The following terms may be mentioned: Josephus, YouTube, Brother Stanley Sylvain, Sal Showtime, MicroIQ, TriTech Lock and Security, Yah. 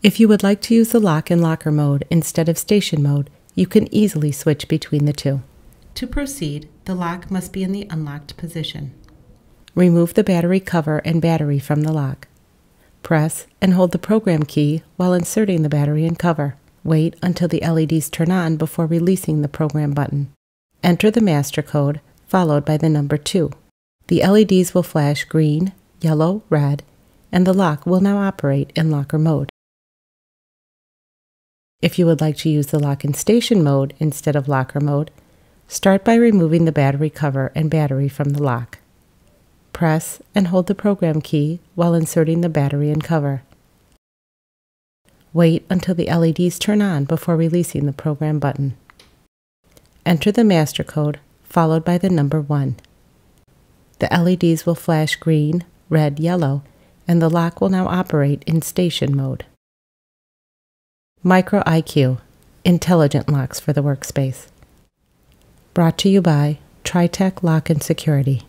If you would like to use the lock in locker mode instead of station mode, you can easily switch between the two. To proceed, the lock must be in the unlocked position. Remove the battery cover and battery from the lock. Press and hold the program key while inserting the battery and cover. Wait until the LEDs turn on before releasing the program button. Enter the master code, followed by the number 2. The LEDs will flash green, yellow, red, and the lock will now operate in locker mode. If you would like to use the lock in station mode instead of locker mode, start by removing the battery cover and battery from the lock. Press and hold the program key while inserting the battery and cover. Wait until the LEDs turn on before releasing the program button. Enter the master code, followed by the number 1. The LEDs will flash green, red, yellow, and the lock will now operate in station mode. MicroIQ, intelligent locks for the workspace. Brought to you by TriTech Lock and Security.